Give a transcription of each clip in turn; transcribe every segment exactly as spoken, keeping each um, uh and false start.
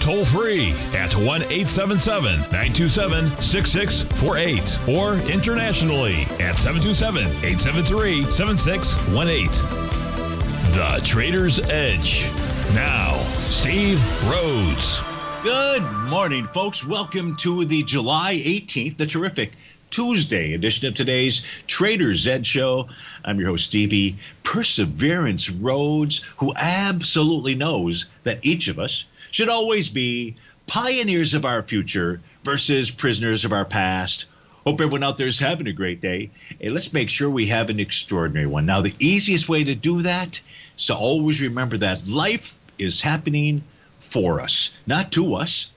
toll free at one eight seven seven, nine two seven, six six four eight or internationally at seven two seven, eight seven three, seven six one eight. The Trader's Edge. Now, Steve Rhodes. Good morning, folks. Welcome to the July eighteenth, the terrific Tuesday edition of today's Trader's Edge Show. I'm your host, Stevie Perseverance Rhodes, who absolutely knows that each of us should always be pioneers of our future versus prisoners of our past. Hope everyone out there is having a great day. And let's make sure we have an extraordinary one. Now, the easiest way to do that is to always remember that life is happening for us, not to us.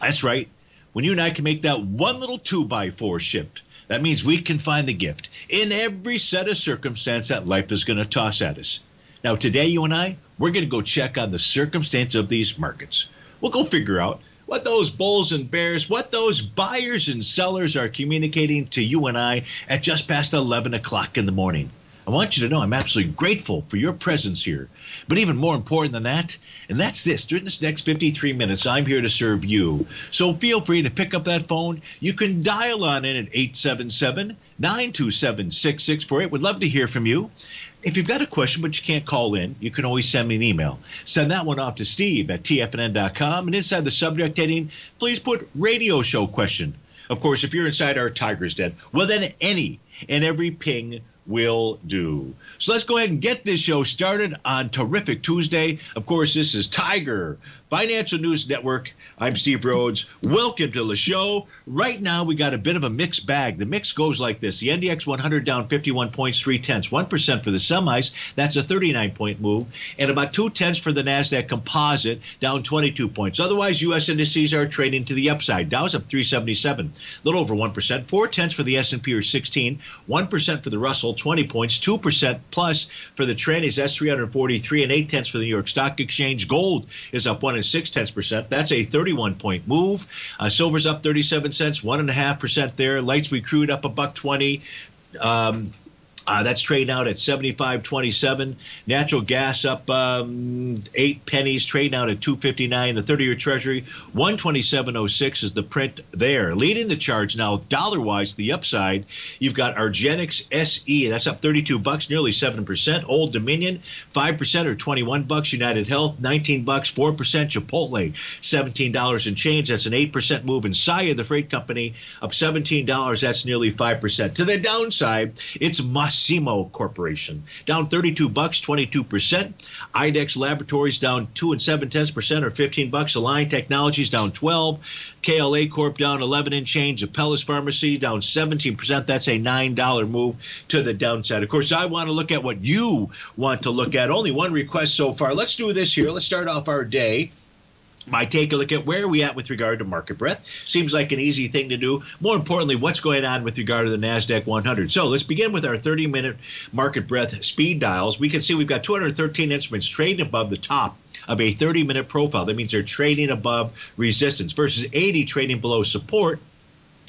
That's right. When you and I can make that one little two by four shift, that means we can find the gift in every set of circumstance that life is going to toss at us. Now, today, you and I, we're going to go check on the circumstance of these markets. We'll go figure out what those bulls and bears, what those buyers and sellers are communicating to you and I at just past eleven o'clock in the morning. I want you to know I'm absolutely grateful for your presence here. But even more important than that, and that's this, during this next fifty-three minutes, I'm here to serve you. So feel free to pick up that phone. You can dial on in at eight seven seven, nine two seven, six six four eight. We'd love to hear from you. If you've got a question but you can't call in, you can always send me an email. Send that one off to Steve at T F N N dot com. And inside the subject heading, please put radio show question. Of course, if you're inside our Tiger's Den, well, then any and every ping will do. So let's go ahead and get this show started on terrific Tuesday. Of course, this is Tiger Financial News Network. I'm Steve Rhodes. Welcome to the show. Right now, we got a bit of a mixed bag. The mix goes like this. The N D X one hundred down fifty-one points, three tenths, one percent for the semis. That's a thirty-nine point move. And about two tenths for the NASDAQ composite, down twenty-two points. Otherwise, U S indices are trading to the upside. Dow's up three seventy-seven, a little over one percent. four tenths for the S and P, or sixteen. one percent for the Russell, twenty points. two percent plus for the trannies. That's three forty-three and eight tenths for the New York Stock Exchange. Gold is up one and six tenths percent. That's a thirty-one point move. Uh, silver's up thirty-seven cents, one and a half percent there. Lightsweet crude up a buck twenty. Um, uh, that's trading out at seventy-five twenty-seven. Natural gas up um, eight pennies, trading out at two fifty-nine. The thirty-year Treasury one twenty-seven oh six is the print there. Leading the charge now, dollar-wise, the upside. You've got Argenics S E. That's up thirty-two bucks, nearly seven percent. Old Dominion five percent or twenty-one bucks. United Health nineteen bucks, four percent. Chipotle seventeen dollars and change. That's an eight percent move. And Saia, the freight company, up seventeen dollars. That's nearly five percent. To the downside, it's Massimo Corporation down thirty-two bucks, twenty-two percent. IDEX Laboratories down two and seven tenths percent or fifteen bucks. Align Technologies down twelve. K L A Corp down eleven and change. Apellis Pharmacy down seventeen percent. That's a nine dollar move to the downside. Of course, I want to look at what you want to look at. Only one request so far. Let's do this here. Let's start off our day by taking a look at where are we at with regard to market breadth. Seems like an easy thing to do. More importantly, what's going on with regard to the NASDAQ one hundred. So let's begin with our thirty-minute market breadth speed dials. We can see we've got two hundred thirteen instruments trading above the top of a thirty-minute profile. That means they're trading above resistance versus eighty trading below support.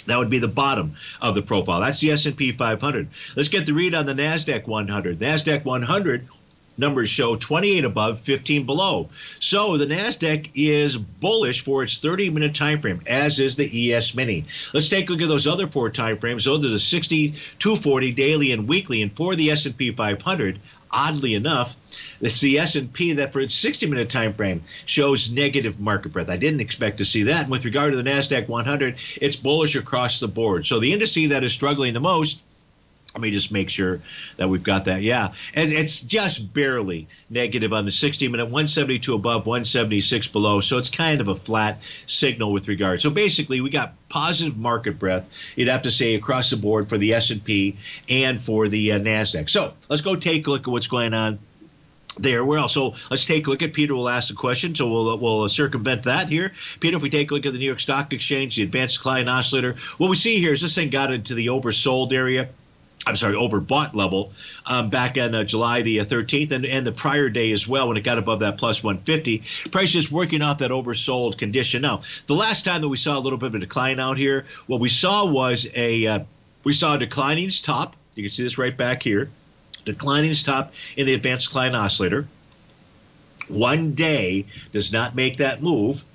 That would be the bottom of the profile. That's the S and P five hundred. Let's get the read on the NASDAQ one hundred. NASDAQ one hundred. Numbers show twenty-eight above, fifteen below. So the NASDAQ is bullish for its thirty-minute time frame, as is the E S Mini. Let's take a look at those other four time frames. So there's a sixty, two forty daily and weekly. And for the S and P five hundred, oddly enough, it's the S and P that for its sixty-minute time frame shows negative market breadth. I didn't expect to see that. And with regard to the NASDAQ one hundred, it's bullish across the board. So the indice that is struggling the most, let me just make sure that we've got that. Yeah, and it's just barely negative on the sixty-minute, one seventy-two above, one seventy-six below. So it's kind of a flat signal with regard. So basically, we got positive market breadth, you'd have to say, across the board for the S and P and for the uh, NASDAQ. So let's go take a look at what's going on there. Where else? So let's take a look at Peter. Will ask the question, so we'll we'll circumvent that here. Peter, if we take a look at the New York Stock Exchange, the advanced Klein oscillator, what we see here is this thing got into the oversold area. I'm sorry, overbought level um, back on uh, July the thirteenth and, and the prior day as well when it got above that plus one fifty. Price is working off that oversold condition. Now, the last time that we saw a little bit of a decline out here, what we saw was a uh, we saw a declining top. You can see this right back here. Declining top in the advanced decline oscillator. One day does not make that move,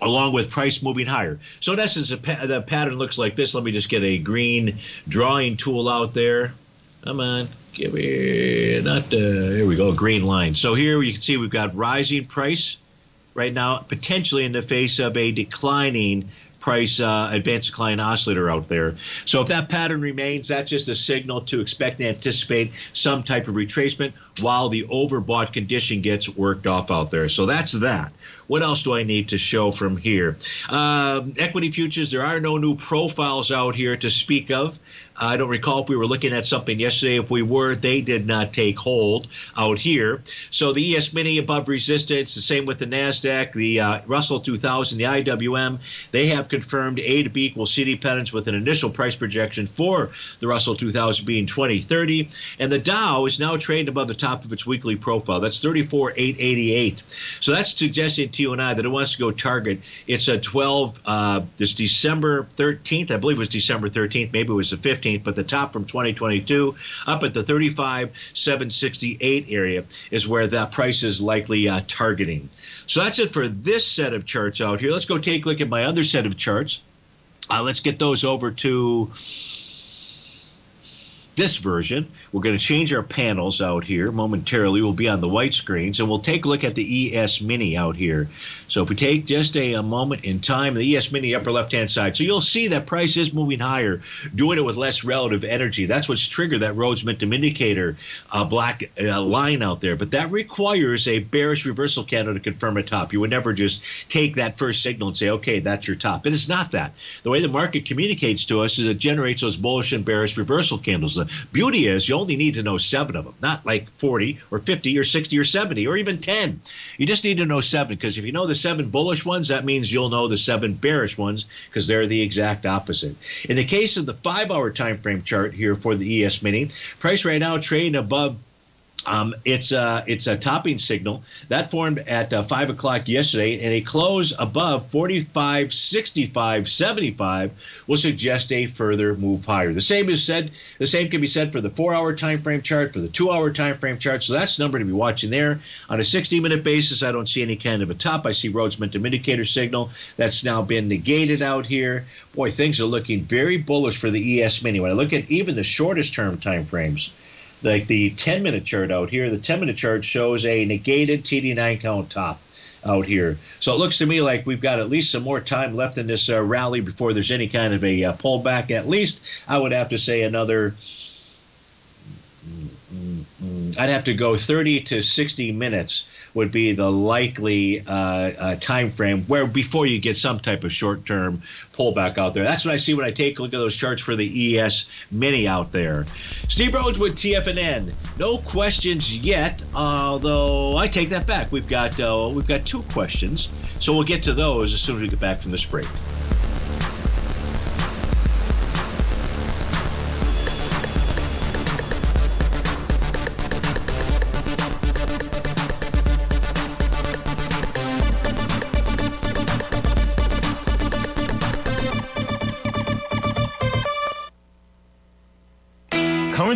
along with price moving higher. So in essence, the, pa the pattern looks like this. Let me just get a green drawing tool out there. Come on, give me, not, uh, here we go, green line. So here you can see we've got rising price right now, potentially in the face of a declining price, uh, advanced decline oscillator out there. So if that pattern remains, that's just a signal to expect and anticipate some type of retracement while the overbought condition gets worked off out there. So that's that. What else do I need to show from here? Um, equity futures, there are no new profiles out here to speak of. I don't recall if we were looking at something yesterday. If we were, they did not take hold out here. So the E S Mini above resistance, the same with the NASDAQ, the uh, Russell two thousand, the I W M. They have confirmed A to B equal C dependence with an initial price projection for the Russell two thousand being twenty thirty. And the Dow is now trading above the top of its weekly profile. That's thirty-four eight eighty-eight. So that's suggesting to you and I that it wants to go target. It's a twelve, uh, this December thirteenth, I believe it was December thirteenth, maybe it was the fifteenth. But the top from twenty twenty-two up at the thirty-five seven sixty-eight area is where that price is likely uh, targeting. So that's it for this set of charts out here. Let's go take a look at my other set of charts. Uh, let's get those over to this version. We're going to change our panels out here momentarily. We'll be on the white screens, and we'll take a look at the E S Mini out here. So if we take just a, a moment in time, the E S Mini upper left-hand side. So you'll see that price is moving higher, doing it with less relative energy. That's what's triggered that Rhodes Momentum Indicator uh, black uh, line out there. But that requires a bearish reversal candle to confirm a top. You would never just take that first signal and say, okay, that's your top. It is not that. The way the market communicates to us is it generates those bullish and bearish reversal candles. The beauty is you only need to know seven of them, not like forty or fifty or sixty or seventy or even ten. You just need to know seven, because if you know the seven bullish ones, that means you'll know the seven bearish ones, because they're the exact opposite. In the case of the five-hour time frame chart here for the E S Mini, price right now trading above Um, it's, uh, it's a topping signal that formed at uh, five o'clock yesterday, and a close above forty-five sixty-five seventy-five will suggest a further move higher. The same is said, the same can be said for the four-hour time frame chart, for the two-hour time frame chart, so that's the number to be watching there. On a sixty-minute basis, I don't see any kind of a top. I see Rhodes Momentum Indicator signal. That's now been negated out here. Boy, things are looking very bullish for the E S Mini. When I look at even the shortest-term time frames, like the ten-minute chart out here, the ten-minute chart shows a negated T D nine count top out here. So it looks to me like we've got at least some more time left in this uh, rally before there's any kind of a uh, pullback. At least I would have to say another – I'd have to go thirty to sixty minutes would be the likely uh, uh, time frame where before you get some type of short-term pullback out there. That's what I see when I take a look at those charts for the E S Mini out there. Steve Rhodes with T F N N. No questions yet, although I take that back. We've got uh, we've got two questions, so we'll get to those as soon as we get back from this break.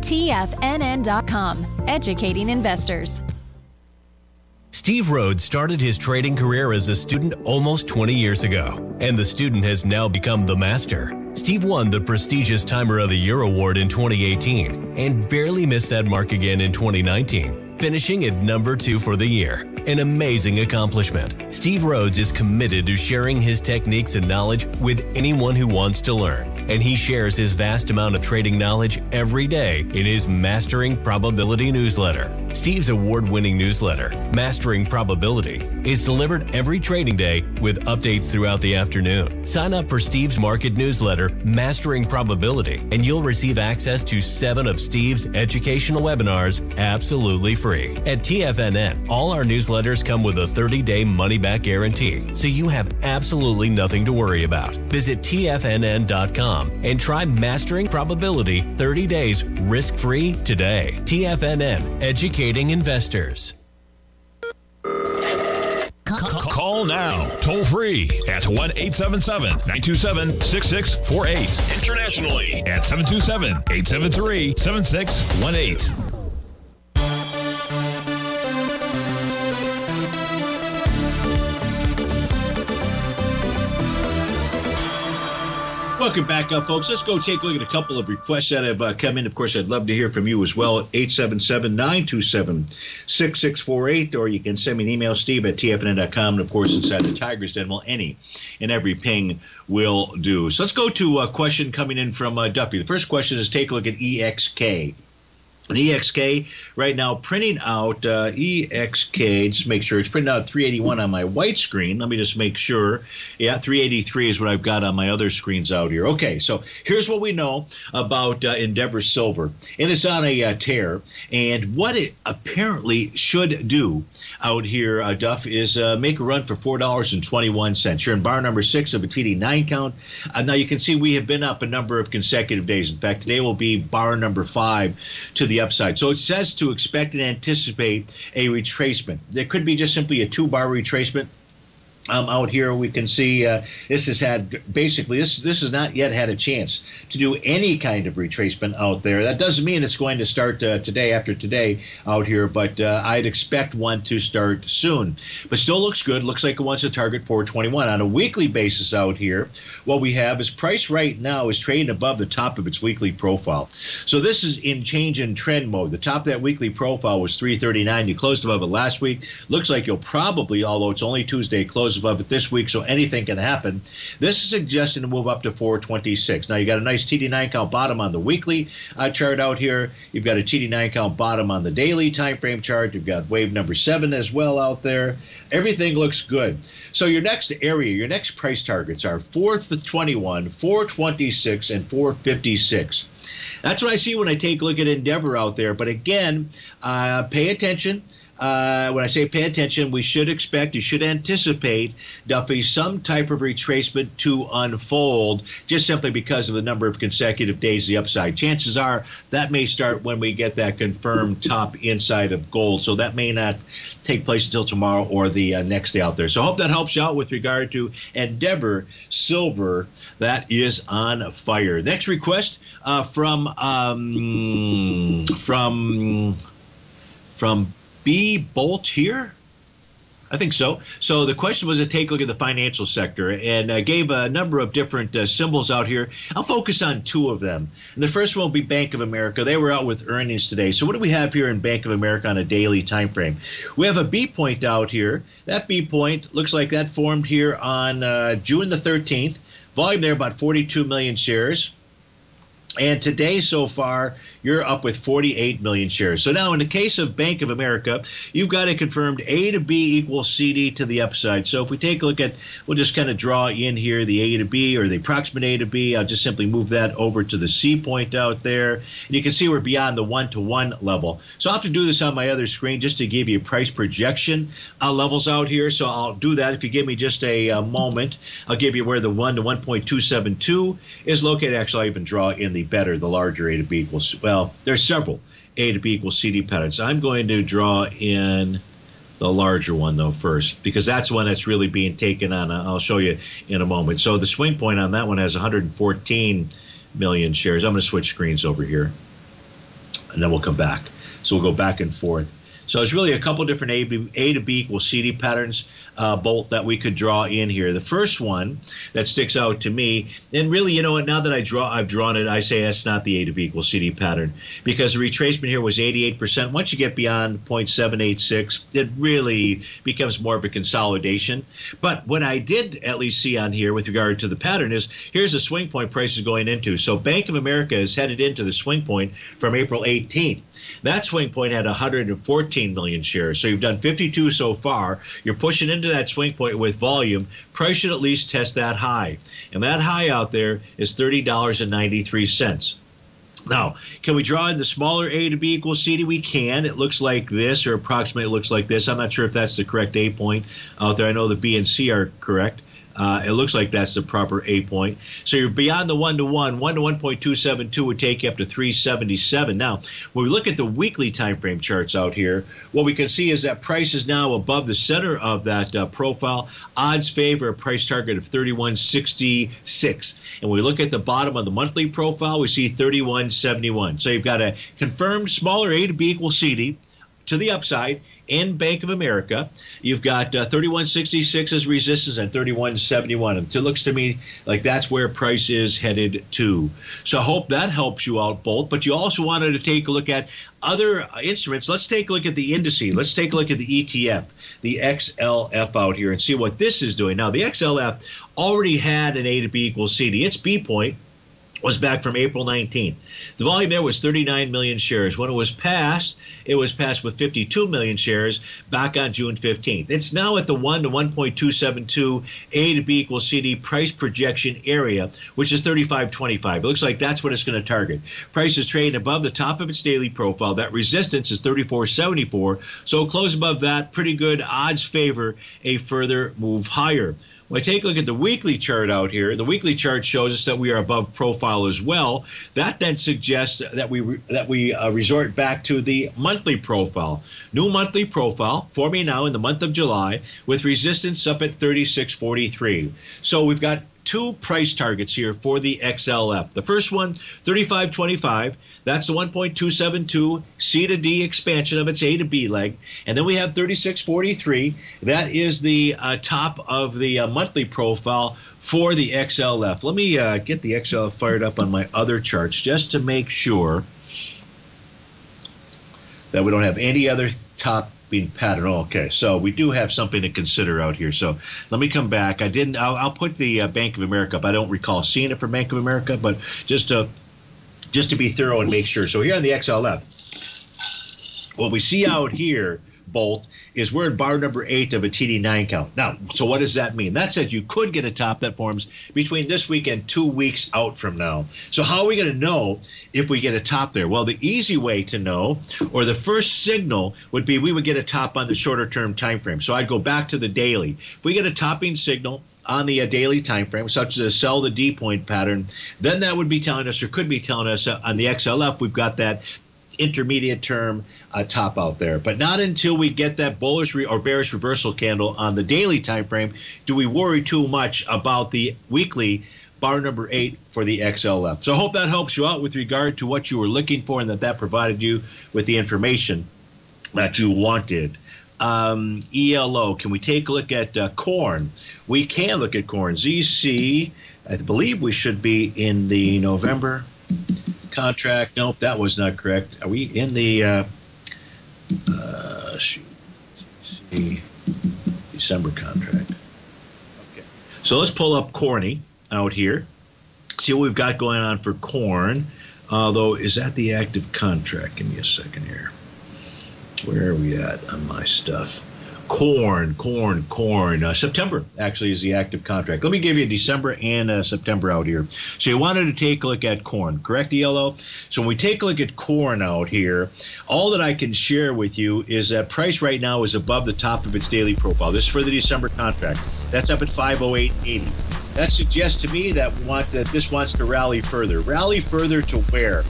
T F N N dot com, educating investors. Steve Rhodes started his trading career as a student almost twenty years ago, and the student has now become the master. Steve won the prestigious Timer of the Year award in twenty eighteen and barely missed that mark again in twenty nineteen, finishing at number two for the year. An amazing accomplishment. Steve Rhodes is committed to sharing his techniques and knowledge with anyone who wants to learn, and he shares his vast amount of trading knowledge every day in his Mastering Probability newsletter. Steve's award-winning newsletter, Mastering Probability, is delivered every trading day with updates throughout the afternoon. Sign up for Steve's market newsletter, Mastering Probability, and you'll receive access to seven of Steve's educational webinars absolutely free. At T F N N, all our newsletters come with a thirty day money-back guarantee, so you have absolutely nothing to worry about. Visit T F N N dot com and try Mastering Probability thirty days risk-free today. T F N N, education investors. Call now, toll free at one eight seven seven, nine two seven, six six four eight. Internationally at seven two seven, eight seven three, seven six one eight. Welcome back up, folks. Let's go take a look at a couple of requests that have uh, come in. Of course, I'd love to hear from you as well, eight seven seven, nine two seven, six six four eight, or you can send me an email, steve at T F N N dot com, and of course, inside the Tiger's Den, well, any and every ping will do. So let's go to a question coming in from uh, Duffy. The first question is, take a look at E X K. The E X K right now printing out uh, E X K, just make sure it's printing out three eighty-one on my white screen. Let me just make sure. Yeah, three eighty-three is what I've got on my other screens out here. Okay, so here's what we know about uh, Endeavor Silver. And it's on a uh, tear. And what it apparently should do out here, uh, Duff, is uh, make a run for four dollars and twenty-one cents. You're in bar number six of a T D nine count. Uh, now you can see we have been up a number of consecutive days. In fact, today will be bar number five to the upside. So it says to expect and anticipate a retracement. There could be just simply a two-bar retracement. Um, out here we can see uh, this has had basically this this has not yet had a chance to do any kind of retracement out there. That doesn't mean it's going to start uh, today after today out here, but uh, I'd expect one to start soon. But still looks good. Looks like it wants to target four twenty-one on a weekly basis out here. What we have is price right now is trading above the top of its weekly profile. So this is in change in trend mode. The top of that weekly profile was three thirty-nine. You closed above it last week. Looks like you'll probably, although it's only Tuesday, close above it this week, so anything can happen. This is suggesting to move up to four twenty-six. Now you got a nice T D nine count bottom on the weekly uh, chart out here. You've got a T D nine count bottom on the daily time frame chart. You've got wave number seven as well out there. Everything looks good. So your next area, your next price targets are four twenty-one, four twenty-six, and four fifty-six. That's what I see when I take a look at Endeavor out there. But again, uh, pay attention. Uh, when I say pay attention, we should expect, you should anticipate, Duffy, some type of retracement to unfold just simply because of the number of consecutive days the upside. Chances are that may start when we get that confirmed top inside of gold. So that may not take place until tomorrow or the uh, next day out there. So I hope that helps you out with regard to Endeavor Silver. That is on fire. Next request uh, from um, from from. B. Bolt here. I think so. So the question was to take a look at the financial sector, and I gave a number of different uh, symbols out here. I'll focus on two of them. And the first one will be Bank of America. They were out with earnings today. So what do we have here in Bank of America on a daily time frame? We have a B point out here. That B point looks like that formed here on uh, June the thirteenth. Volume there about forty-two million shares. And today so far, you're up with forty-eight million shares. So now in the case of Bank of America, you've got it confirmed A to B equals C D to the upside. So if we take a look at, we'll just kind of draw in here the A to B or the approximate A to B. I'll just simply move that over to the C point out there. And you can see we're beyond the one-to-one level. So I'll have to do this on my other screen just to give you a price projection uh, levels out here. So I'll do that. If you give me just a, a moment, I'll give you where the one to one point two seven two is located. Actually, I even draw in the better, the larger A to B equals, well, there's several A to B equals C D patterns. I'm going to draw in the larger one, though, first, because that's one that's really being taken on. I'll show you in a moment. So the swing point on that one has one hundred fourteen million shares. I'm going to switch screens over here, and then we'll come back. So we'll go back and forth. So it's really a couple different A, B, A to B equals C D patterns, uh, bolt that we could draw in here. The first one that sticks out to me, and really, you know what, now that I draw, I've drawn it, I say that's not the A to B equals C D pattern, because the retracement here was eighty-eight percent. Once you get beyond zero point seven eight six, it really becomes more of a consolidation. But what I did at least see on here with regard to the pattern is, here's the swing point price is going into. So Bank of America is headed into the swing point from April eighteenth. That swing point had one hundred fourteen million shares. So you've done fifty-two so far. You're pushing into that swing point with volume. Price should at least test that high. And that high out there is thirty dollars and ninety-three cents. Now, can we draw in the smaller A to B equals C D? We can. It looks like this, or approximately looks like this. I'm not sure if that's the correct A point out there. I know the B and C are correct. Uh, it looks like that's the proper A point. So you're beyond the one-to-one. one to one point two seven two would take you up to three seventy-seven. Now, when we look at the weekly time frame charts out here, what we can see is that price is now above the center of that uh, profile. Odds favor a price target of thirty-one sixty-six. And when we look at the bottom of the monthly profile, we see thirty-one seventy-one. So you've got a confirmed smaller A to B equals C D to the upside in Bank of America. You've got uh, thirty-one sixty-six as resistance and thirty-one seventy-one. It looks to me like that's where price is headed to. So I hope that helps you out, Bolt. But you also wanted to take a look at other instruments. Let's take a look at the indice. Let's take a look at the E T F, the X L F out here, and see what this is doing. Now, the X L F already had an A to B equals C D. Its B point was back from April nineteenth. The volume there was thirty-nine million shares. When it was passed, it was passed with fifty-two million shares back on June fifteenth. It's now at the one to one point two seven two A to B equals C D price projection area, which is thirty-five twenty-five. It looks like that's what it's going to target. Price is trading above the top of its daily profile. That resistance is thirty-four seventy-four. So close above that, pretty good odds favor a further move higher. When I take a look at the weekly chart out here, the weekly chart shows us that we are above profile as well. That then suggests that we re that we uh, resort back to the monthly profile. New monthly profile forming now in the month of July with resistance up at thirty-six forty-three. So we've got two price targets here for the X L F. The first one, thirty-five twenty-five. That's the one point two seven two C to D expansion of its A to B leg. And then we have thirty-six forty-three. That is the uh, top of the uh, monthly profile for the X L F. Let me uh, get the X L F fired up on my other charts just to make sure that we don't have any other top being pattern. Okay, so we do have something to consider out here. So let me come back. I didn't. I'll, I'll put the uh, Bank of America up. I don't recall seeing it for Bank of America, but just to just to be thorough and make sure. So here on the X L F, what we see out here, Bolt, is we're in bar number eight of a T D nine count. Now, so what does that mean? That says you could get a top that forms between this week and two weeks out from now. So how are we going to know if we get a top there? Well, the easy way to know, or the first signal, would be we would get a top on the shorter term time frame. So I'd go back to the daily. If we get a topping signal on the uh, daily time frame, such as a sell the D point pattern, then that would be telling us, or could be telling us, uh, on the X L F, we've got that intermediate term uh, top out there. But not until we get that bullish re or bearish reversal candle on the daily time frame do we worry too much about the weekly bar number eight for the X L F. So I hope that helps you out with regard to what you were looking for, and that that provided you with the information that you wanted. um, E L O? Can we take a look at uh, corn? We can look at corn. Z C, I believe we should be in the November contract. Nope, that was not correct. Are we in the uh, uh, shoot, Z C, December contract? Okay. So let's pull up Corny out here. See what we've got going on for corn. Although, is that the active contract? Give me a second here. Where are we at on my stuff? Corn, corn, corn. Uh, September actually is the active contract. Let me give you December and uh, September out here. So you wanted to take a look at corn, correct, E L O? So when we take a look at corn out here, all that I can share with you is that price right now is above the top of its daily profile. This is for the December contract. That's up at five oh eight eighty. That suggests to me that, want, that this wants to rally further. Rally further to where?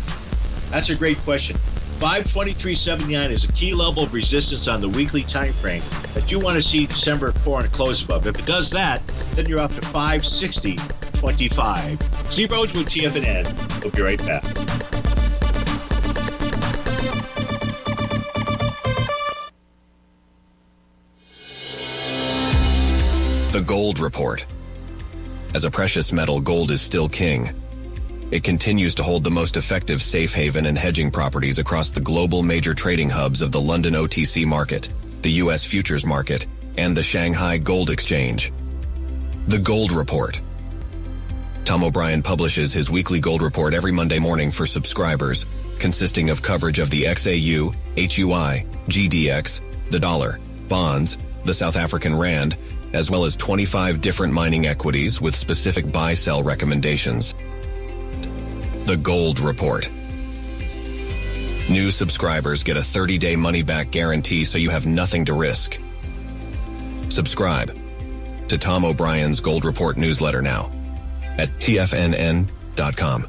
That's a great question. five twenty-three seventy-nine is a key level of resistance on the weekly time frame that you want to see December corn close above. If it does that, then you're up to five sixty twenty-five. Steve Rhodes with T F N N. We'll be right back. The Gold Report. As a precious metal, gold is still king. It continues to hold the most effective safe haven and hedging properties across the global major trading hubs of the London O T C market, the U S futures market, and the Shanghai Gold Exchange. The Gold Report. Tom O'Brien publishes his weekly Gold Report every Monday morning for subscribers, consisting of coverage of the X A U, H U I, G D X, the dollar, bonds, the South African rand, as well as twenty-five different mining equities with specific buy-sell recommendations. The Gold Report. New subscribers get a thirty-day money-back guarantee, so you have nothing to risk. Subscribe to Tom O'Brien's Gold Report newsletter now at T F N N dot com.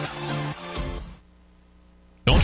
Don't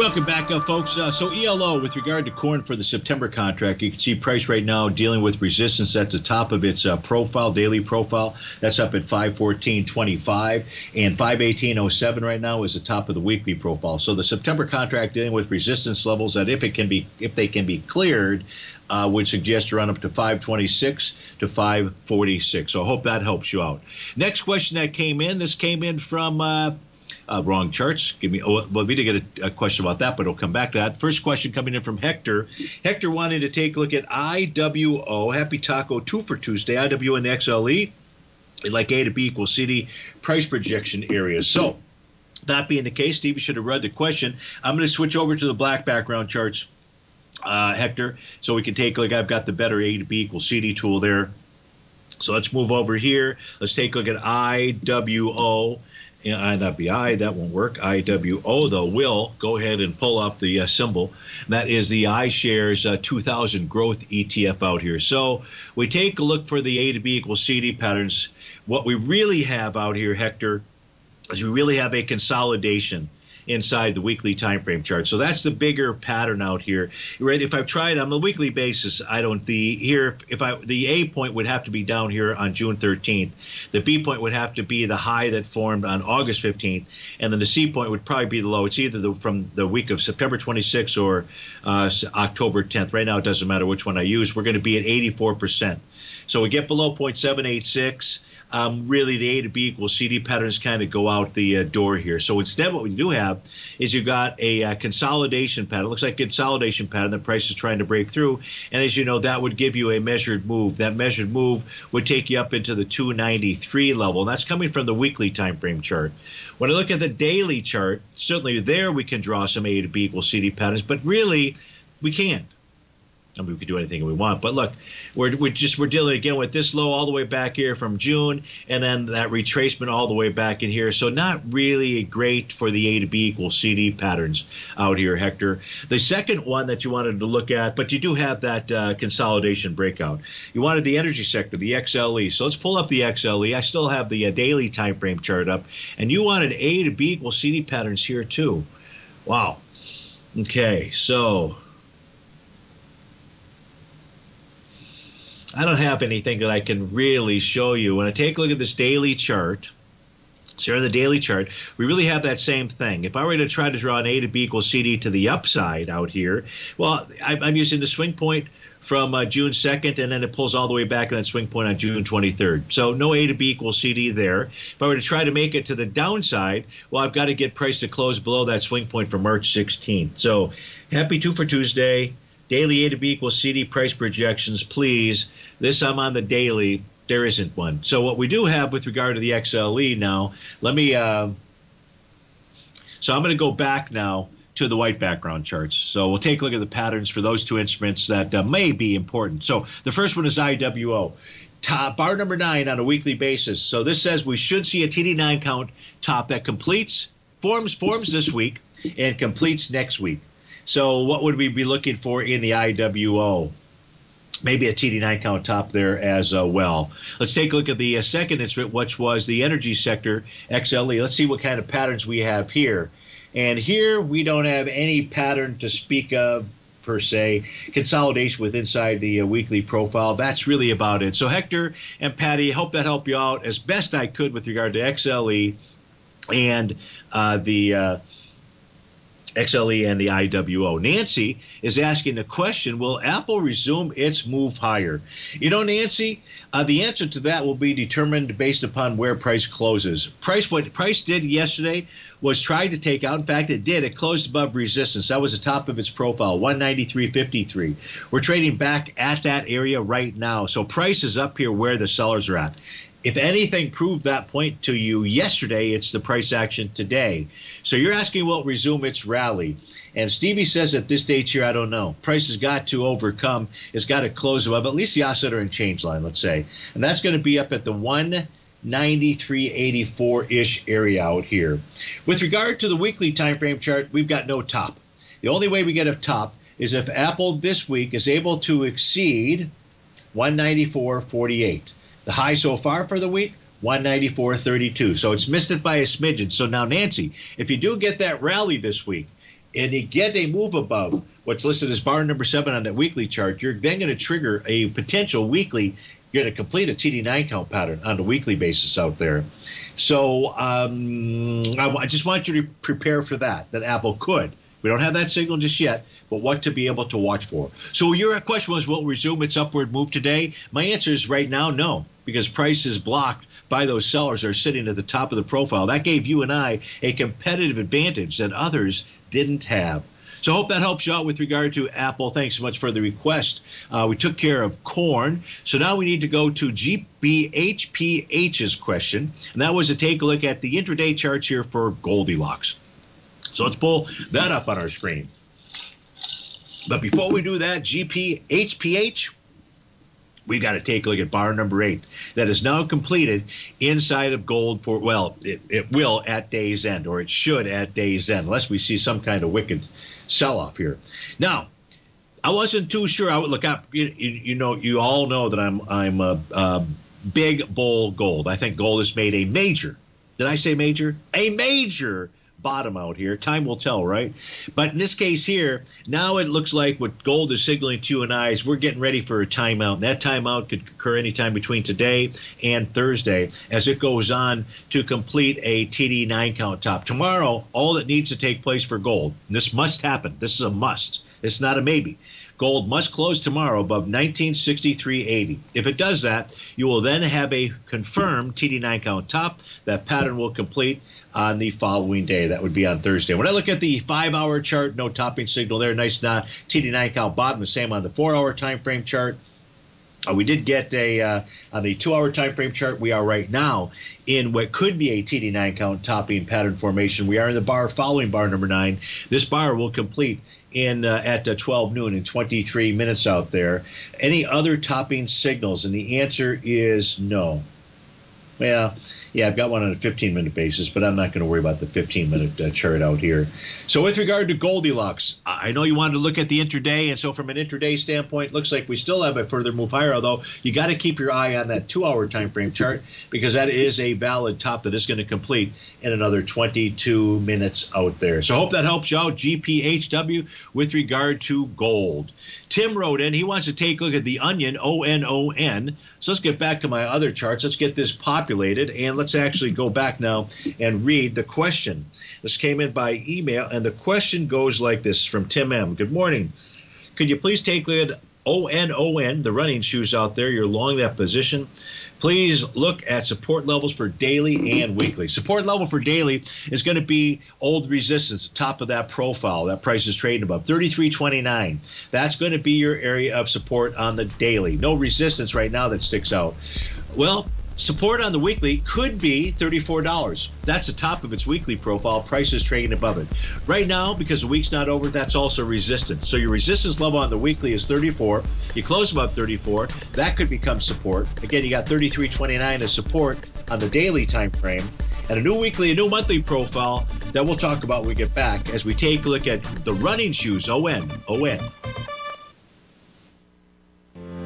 Welcome back, uh, folks. Uh, so E L O, with regard to corn for the September contract, you can see price right now dealing with resistance at the top of its uh, profile, daily profile. That's up at five fourteen twenty-five. And five eighteen oh seven right now is the top of the weekly profile. So the September contract dealing with resistance levels that if it can be, if they can be cleared, Uh, would suggest a run up to five twenty-six to five forty-six. So I hope that helps you out. Next question that came in, this came in from uh, uh, wrong charts. Give me, oh, well, we did get a, a question about that, but we'll come back to that. First question coming in from Hector. Hector wanted to take a look at I W O. Happy Taco two for Tuesday. I W O and X L E, like A to B equals C D price projection areas. So that being the case, Steve, you should have read the question. I'm going to switch over to the black background charts. Uh, Hector, so we can take a look. I've got the better A to B equals C D tool there. So let's move over here. Let's take a look at I W O. And not B I, that won't work. I W O, though, will go ahead and pull up the uh, symbol. And that is the iShares uh, two thousand Growth E T F out here. So we take a look for the A to B equals C D patterns. What we really have out here, Hector, is we really have a consolidation inside the weekly time frame chart. So that's the bigger pattern out here, right? If I tried on a weekly basis, I don't the here if I the A point would have to be down here on June thirteenth, the B point would have to be the high that formed on August fifteenth, and then the C point would probably be the low. It's either the, from the week of September twenty-sixth or uh, October tenth. Right now it doesn't matter which one I use. We're going to be at eighty-four percent. So we get below zero point seven eight six. Um, really, the A to B equals C D patterns kind of go out the uh, door here. So instead, what we do have is you've got a uh, consolidation pattern. It looks like a consolidation pattern. The price is trying to break through. And as you know, that would give you a measured move. That measured move would take you up into the two ninety-three level. And that's coming from the weekly time frame chart. When I look at the daily chart, certainly there we can draw some A to B equals C D patterns. But really, we can't. I mean, we could do anything we want, but look, we're we're just we're dealing again with this low all the way back here from June, and then that retracement all the way back in here. So not really great for the A to B equals C D patterns out here, Hector. The second one that you wanted to look at, but you do have that uh, consolidation breakout. You wanted the energy sector, the X L E. So let's pull up the X L E. I still have the uh, daily time frame chart up, and you wanted A to B equals C D patterns here too. Wow. Okay, so I don't have anything that I can really show you. When I take a look at this daily chart, so on the daily chart, we really have that same thing. If I were to try to draw an A to B equals C D to the upside out here, well, I'm using the swing point from uh, June second, and then it pulls all the way back in that swing point on June twenty-third. So no A to B equals C D there. If I were to try to make it to the downside, well, I've got to get price to close below that swing point for March sixteenth. So happy two for Tuesday. Daily A to B equals C D price projections, please. This, I'm on the daily. There isn't one. So what we do have with regard to the X L E now, let me, uh, so I'm going to go back now to the white background charts. So we'll take a look at the patterns for those two instruments that uh, may be important. So the first one is I W O. Top, bar number nine on a weekly basis. So this says we should see a T D nine count top that completes, forms, forms this week and completes next week. So what would we be looking for in the I W O? Maybe a T D nine count top there as uh, well. Let's take a look at the uh, second instrument, which was the energy sector, X L E. Let's see what kind of patterns we have here. And here we don't have any pattern to speak of, per se. Consolidation with inside the uh, weekly profile. That's really about it. So Hector and Patty, hope that helped you out as best I could with regard to X L E and uh, the uh, X L E and the I W O. Nancy is asking the question, will Apple resume its move higher? You know, Nancy, uh, the answer to that will be determined based upon where price closes. Price, what price did yesterday was try to take out. In fact, it did. It closed above resistance. That was the top of its profile, one ninety-three fifty-three. We're trading back at that area right now. So price is up here where the sellers are at. If anything proved that point to you yesterday, it's the price action today. So you're asking, will it resume its rally? And Stevie says at this date here, I don't know. Price has got to overcome. It's got to close above at least the oscillator and change line, let's say. And that's going to be up at the one ninety-three eighty-four-ish area out here. With regard to the weekly time frame chart, we've got no top. The only way we get a top is if Apple this week is able to exceed one ninety-four forty-eight. The high so far for the week, one ninety-four thirty-two. So it's missed it by a smidgen. So now, Nancy, if you do get that rally this week, and again they move above what's listed as bar number seven on that weekly chart, you're then going to trigger a potential weekly. You're going to complete a T D nine count pattern on the weekly basis out there. So um, I, I just want you to prepare for that, that Apple could. We don't have that signal just yet, but what to be able to watch for. So your question was, will it resume its upward move today? My answer is right now, no, because price is blocked by those sellers that are sitting at the top of the profile. That gave you and I a competitive advantage that others didn't have. So I hope that helps you out with regard to Apple. Thanks so much for the request. Uh, we took care of corn. So now we need to go to G B H P H's question. And that was to take a look at the intraday charts here for Goldilocks. So let's pull that up on our screen. But before we do that, G P H P H, we've got to take a look at bar number eight. That is now completed inside of gold for, well, it, it will at day's end, or it should at day's end, unless we see some kind of wicked sell-off here. Now, I wasn't too sure. I would look up, you, you know, you all know that I'm, I'm a, a big bull gold. I think gold has made a major, did I say major? A major bottom out here. Time will tell, right? But in this case here, now it looks like what gold is signaling to you and I is we're getting ready for a timeout. And that timeout could occur anytime between today and Thursday as it goes on to complete a T D nine count top. Tomorrow, all that needs to take place for gold, and this must happen. This is a must. It's not a maybe. Gold must close tomorrow above nineteen sixty-three eighty. If it does that, you will then have a confirmed T D nine count top. That pattern will complete on the following day. That would be on Thursday. When I look at the five hour chart, no topping signal there. Nice not T D nine count bottom. The same on the four hour time frame chart. Uh, we did get a uh, on the two hour time frame chart. We are right now in what could be a T D nine count topping pattern formation. We are in the bar following bar number nine. This bar will complete in uh, at uh, twelve noon in twenty-three minutes out there. Any other topping signals? And the answer is no. Well, yeah, I've got one on a fifteen minute basis, but I'm not going to worry about the fifteen minute uh, chart out here. So with regard to Goldilocks, I know you wanted to look at the intraday, and so from an intraday standpoint, looks like we still have a further move higher, although you got to keep your eye on that two hour time frame chart because that is a valid top that is going to complete in another twenty-two minutes out there. So I hope that helps you out, G P H W, with regard to gold. Tim wrote in. He wants to take a look at the onion, O N O N. So let's get back to my other charts. Let's get this populated, and let's actually go back now and read the question. This came in by email, and the question goes like this from Tim M. Good morning. Could you please take a look at O N O N, the running shoes out there? You're long that position. Please look at support levels for daily and weekly. Support level for daily is going to be old resistance, top of that profile. That price is trading above thirty-three twenty-nine. That's going to be your area of support on the daily. No resistance right now that sticks out. Well, support on the weekly could be thirty-four dollars. That's the top of its weekly profile. Price is trading above it. Right now, because the week's not over, that's also resistance. So your resistance level on the weekly is thirty-four. You close above thirty-four. That could become support. Again, you got thirty-three twenty-nine as support on the daily time frame. And a new weekly, a new monthly profile that we'll talk about when we get back as we take a look at the running shoes, O N, O N.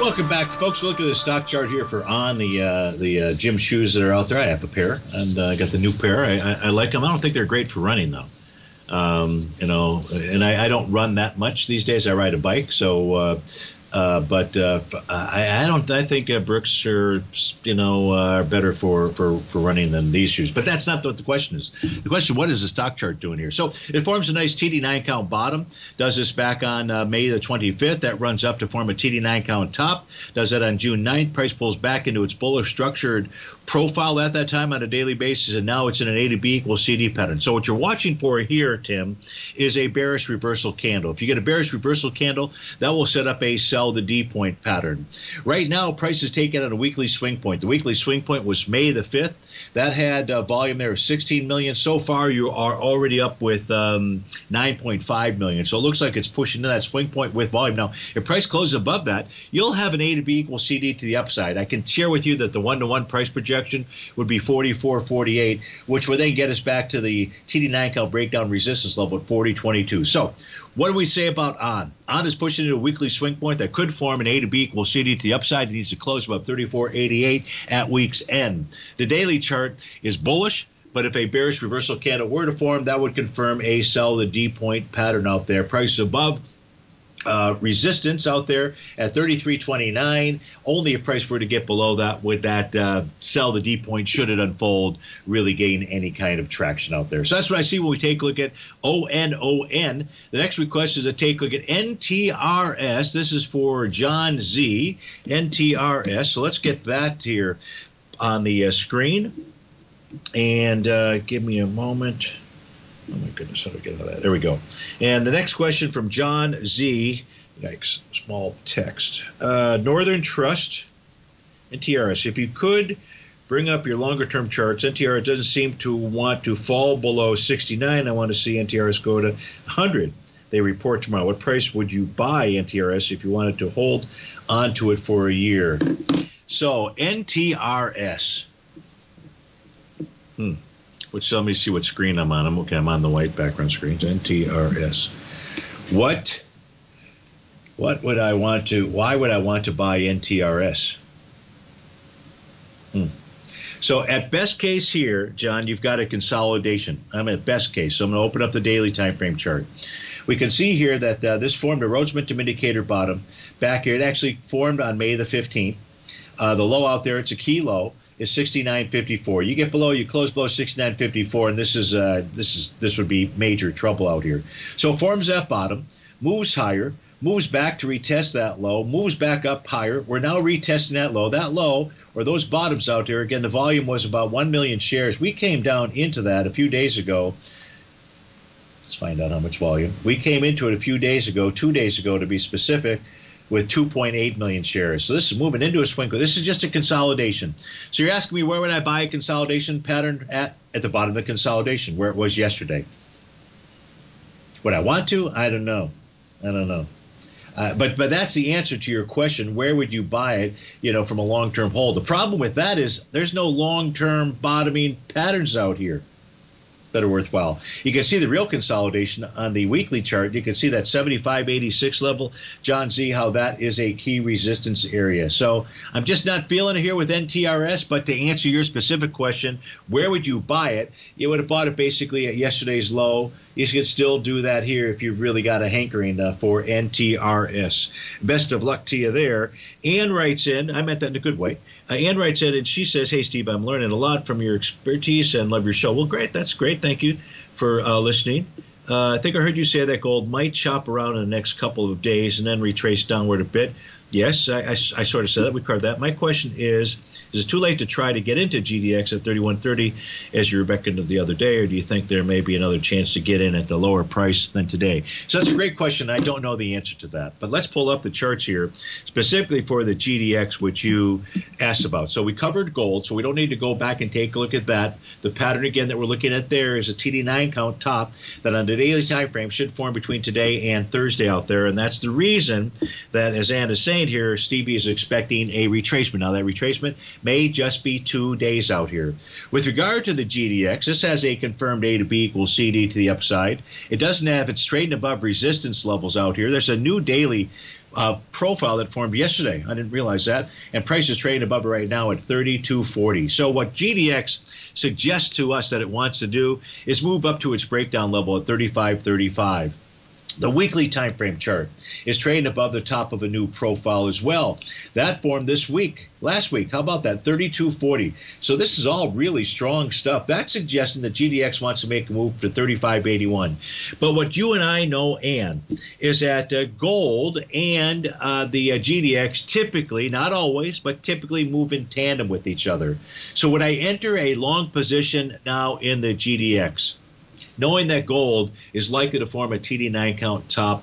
Welcome back, folks. Look at this stock chart here for On, the uh, the uh, gym shoes that are out there. I have a pair, and I uh, got the new pair. I, I, I like them. I don't think they're great for running, though. Um, you know, and I, I don't run that much these days. I ride a bike, so. Uh, uh, but uh, I, I don't. I think uh, Brooks are, you know, uh, better for, for for running than these shoes. But that's not what the question is. The question: what is the stock chart doing here? So it forms a nice T D nine count bottom. Does this back on uh, May the twenty-fifth. That runs up to form a T D nine count top. Does that on June ninth. Price pulls back into its bullish structured profile at that time on a daily basis, and now it's in an A to B equals C D pattern. So what you're watching for here, Tim, is a bearish reversal candle. If you get a bearish reversal candle, that will set up a sell the D point pattern. Right now, price is taken on a weekly swing point. The weekly swing point was May the fifth. That had a volume there of sixteen million. So far, you are already up with um, nine point five million. So it looks like it's pushing to that swing point with volume. Now, if price closes above that, you'll have an A to B equals C D to the upside. I can share with you that the one-to-one price projection would be forty-four forty-eight, which would then get us back to the T D nine count breakdown resistance level at forty twenty-two. So what do we say about On? On is pushing into a weekly swing point that could form an A to B equal C D to the upside. It needs to close above thirty-four eighty-eight at week's end. The daily chart is bullish, but if a bearish reversal candle were to form, that would confirm a sell the D point pattern out there. Price above Uh, resistance out there at thirty-three twenty-nine. Only if price were to get below that would that uh, sell the D point, should it unfold, really gain any kind of traction out there. So that's what I see when we take a look at O N O N. The next request is a take a look at N T R S. This is for John Z. N T R S. So let's get that here on the uh, screen. And uh, give me a moment. Oh, my goodness, how do I get out of that? There we go. And the next question from John Z. Yikes, small text. Uh, Northern Trust, N T R S. If you could bring up your longer-term charts, N T R S doesn't seem to want to fall below sixty-nine. I want to see N T R S go to one hundred. They report tomorrow. What price would you buy N T R S if you wanted to hold onto it for a year? So N T R S. Hmm. Which, let me see what screen I'm on. I'm okay. I'm on the white background screen. N T R S. What? What would I want to? Why would I want to buy N T R S? Hmm. So at best case here, John, you've got a consolidation. I'm at best case. So I'm going to open up the daily time frame chart. We can see here that uh, this formed a Rhodes Momentum indicator bottom back here. It actually formed on May the fifteenth. Uh, the low out there, it's a key low, is sixty-nine fifty-four. You get below, you close below sixty-nine fifty-four, and this is uh, this is this would be major trouble out here. So it forms that bottom, moves higher, moves back to retest that low, moves back up higher. We're now retesting that low. That low, or those bottoms out there, again, the volume was about one million shares. We came down into that a few days ago. Let's find out how much volume. We came into it a few days ago, two days ago to be specific, with two point eight million shares. So this is moving into a swing. This is just a consolidation. So you're asking me, where would I buy a consolidation pattern at? At the bottom of the consolidation, where it was yesterday. Would I want to? I don't know. I don't know. Uh, but but that's the answer to your question. Where would you buy it, you know, from a long-term hold? The problem with that is there's no long-term bottoming patterns out here that are worthwhile. You can see the real consolidation on the weekly chart. You can see that seventy-five eighty-six level, John Z, how that is a key resistance area. So I'm just not feeling it here with N T R S, but to answer your specific question, where would you buy it? You would have bought it basically at yesterday's low. You could still do that here if you've really got a hankering uh, for N T R S. Best of luck to you there. Ann writes in, I meant that in a good way. Uh, Ann writes in and she says, hey, Steve, I'm learning a lot from your expertise and love your show. Well, great. That's great. Thank you for uh, listening. Uh, I think I heard you say that gold might chop around in the next couple of days and then retrace downward a bit. Yes, I, I, I sort of said that. We covered that. My question is, is it too late to try to get into G D X at thirty-one thirty as you were beckoned the other day, or do you think there may be another chance to get in at the lower price than today? So that's a great question. I don't know the answer to that. But let's pull up the charts here specifically for the G D X, which you asked about. So we covered gold, so we don't need to go back and take a look at that. The pattern, again, that we're looking at there is a T D nine count top that on the daily time frame should form between today and Thursday out there. And that's the reason that, as Ann is saying, here, Stevie is expecting a retracement. Now, that retracement may just be two days out here. With regard to the G D X, this has a confirmed A to B equals C D to the upside. It doesn't have its trading above resistance levels out here. There's a new daily uh, profile that formed yesterday. I didn't realize that. And price is trading above it right now at thirty-two forty. So what G D X suggests to us that it wants to do is move up to its breakdown level at thirty-five thirty-five. The weekly time frame chart is trading above the top of a new profile as well. That formed this week, last week. How about that? thirty-two forty. So this is all really strong stuff. That's suggesting that G D X wants to make a move to thirty-five eighty-one. But what you and I know, Ann, is that uh, gold and uh, the uh, G D X typically, not always, but typically move in tandem with each other. So would I enter a long position now in the G D X? Knowing that gold is likely to form a T D nine count top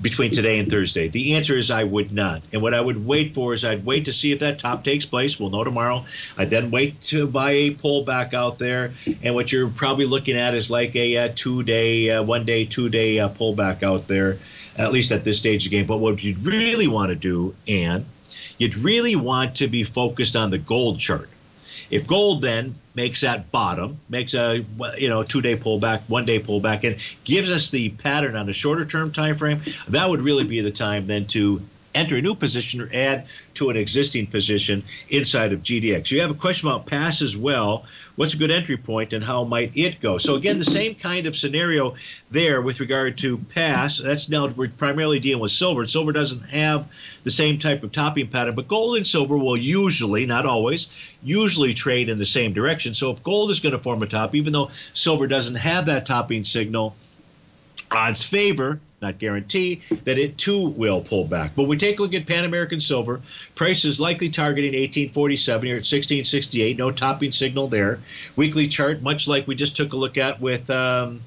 between today and Thursday? The answer is I would not. And what I would wait for is I'd wait to see if that top takes place. We'll know tomorrow. I'd then wait to buy a pullback out there. And what you're probably looking at is like a, a two-day, uh, one-day, two-day uh, pullback out there, at least at this stage of the game. But what you'd really want to do, Ann, you'd really want to be focused on the gold chart. If gold then makes that bottom, makes a you know two-day pullback, one-day pullback, and gives us the pattern on the shorter-term time frame, that would really be the time then to enter a new position or add to an existing position inside of G D X. You have a question about pass as well. What's a good entry point and how might it go? So again, the same kind of scenario there with regard to pass. That's now we're primarily dealing with silver. Silver doesn't have the same type of topping pattern, but gold and silver will usually, not always, usually trade in the same direction. So if gold is going to form a top, even though silver doesn't have that topping signal, odds favor, not guarantee, that it too will pull back. But we take a look at Pan American Silver. Price is likely targeting eighteen forty-seven here at sixteen sixty-eight. No topping signal there. Weekly chart, much like we just took a look at with um,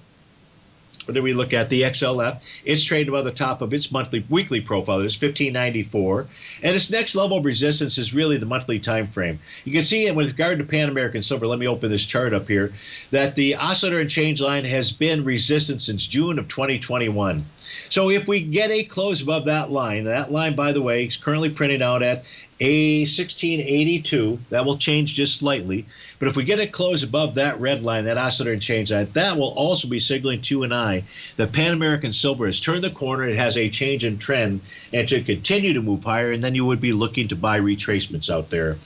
what did we look at? The X L F. It's trading above the top of its monthly weekly profile. It's fifteen ninety-four. And its next level of resistance is really the monthly time frame. You can see with regard to Pan American Silver, let me open this chart up here, that the oscillator and change line has been resistance since June of twenty twenty-one. So if we get a close above that line, that line, by the way, is currently printed out at A sixteen eighty-two, that will change just slightly. But if we get it close above that red line, that oscillator and change line, that will also be signaling to an eye that Pan American Silver has turned the corner. It has a change in trend and to continue to move higher. And then you would be looking to buy retracements out there.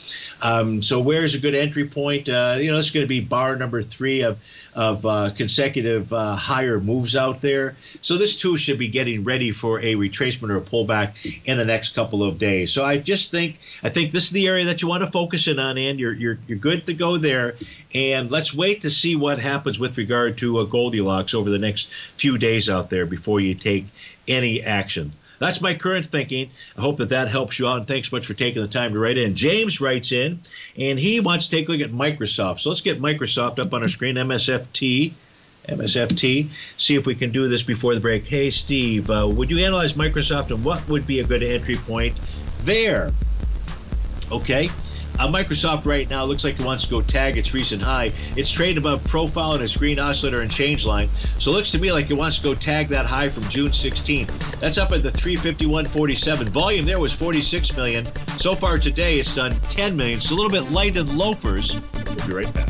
Um, so where's a good entry point? Uh, you know, it's going to be bar number three of of uh, consecutive uh, higher moves out there. So this too should be getting ready for a retracement or a pullback in the next couple of days. So I just think I think this is the area that you want to focus in on, and you're you're you're good to go there. And let's wait to see what happens with regard to uh, Goldilocks over the next few days out there before you take any action. That's my current thinking. I hope that that helps you out, and thanks much for taking the time to write in. James writes in, and he wants to take a look at Microsoft. So let's get Microsoft up on our screen, M S F T, M S F T, see if we can do this before the break. Hey, Steve, uh, would you analyze Microsoft, and what would be a good entry point there? Okay. Uh, Microsoft right now looks like it wants to go tag its recent high. It's trading above profile and its green oscillator and change line. So it looks to me like it wants to go tag that high from June sixteenth. That's up at the three fifty-one forty-seven. Volume there was forty-six million. So far today, it's done ten million. It's a little bit light in loafers. We'll be right back.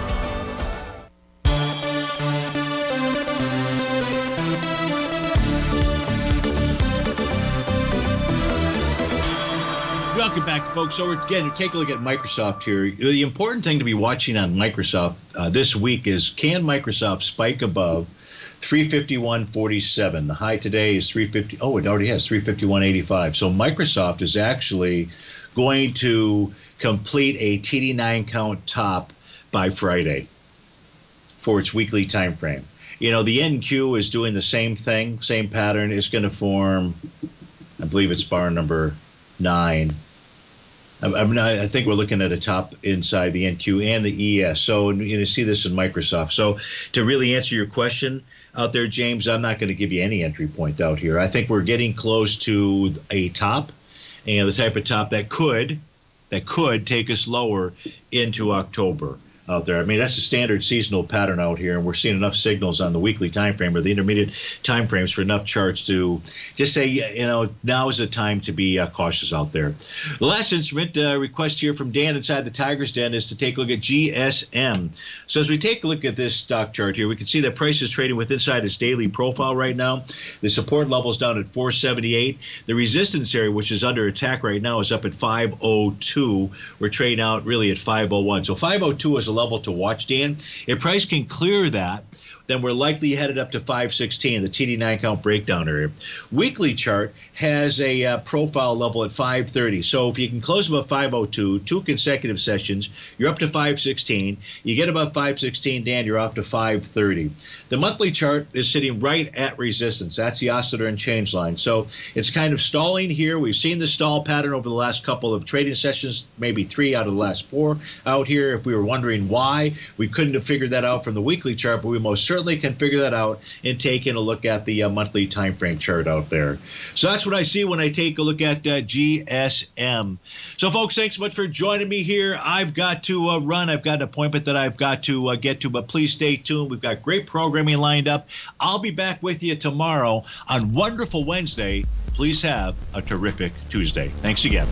Welcome back, folks. So again, to take a look at Microsoft here. The important thing to be watching on Microsoft uh, this week is, can Microsoft spike above three fifty-one forty-seven? The high today is three fifty. Oh, it already has three fifty-one eighty-five. So Microsoft is actually going to complete a T D nine count top by Friday for its weekly time frame. You know, the N Q is doing the same thing, same pattern. It's going to form, I believe it's bar number nine. I, I, mean, I think we're looking at a top inside the N Q and the E S. So and you see this in Microsoft. So to really answer your question out there, James, I'm not going to give you any entry point out here. I think we're getting close to a top, and the type of top that could that could take us lower into October out there. I mean, that's a standard seasonal pattern out here, and we're seeing enough signals on the weekly time frame or the intermediate time frames for enough charts to just say, you know, now is the time to be uh, cautious out there. The last instrument uh, request here from Dan inside the Tiger's Den is to take a look at G S M. So as we take a look at this stock chart here, we can see that price is trading with inside its daily profile right now. The support level is down at four seventy-eight. The resistance area, which is under attack right now, is up at five oh two. We're trading out really at five oh one. So five oh two is a level to watch, Dan. If price can clear that, then we're likely headed up to five sixteen, the T D nine count breakdown area. Weekly chart has a uh, profile level at five thirty. So if you can close above five oh two, two consecutive sessions, you're up to five sixteen. You get above five sixteen, Dan, you're off to five thirty. The monthly chart is sitting right at resistance. That's the oscillator and change line. So it's kind of stalling here. We've seen the stall pattern over the last couple of trading sessions, maybe three out of the last four out here. If we were wondering why, we couldn't have figured that out from the weekly chart, but we most certainly can figure that out and take in a look at the uh, monthly time frame chart out there. So that's what I see when I take a look at uh, G S M. So folks, thanks so much for joining me here. I've got to uh, run. I've got an appointment that I've got to uh, get to, but please stay tuned. We've got great programming lined up. I'll be back with you tomorrow on wonderful Wednesday. Please have a terrific Tuesday. Thanks again.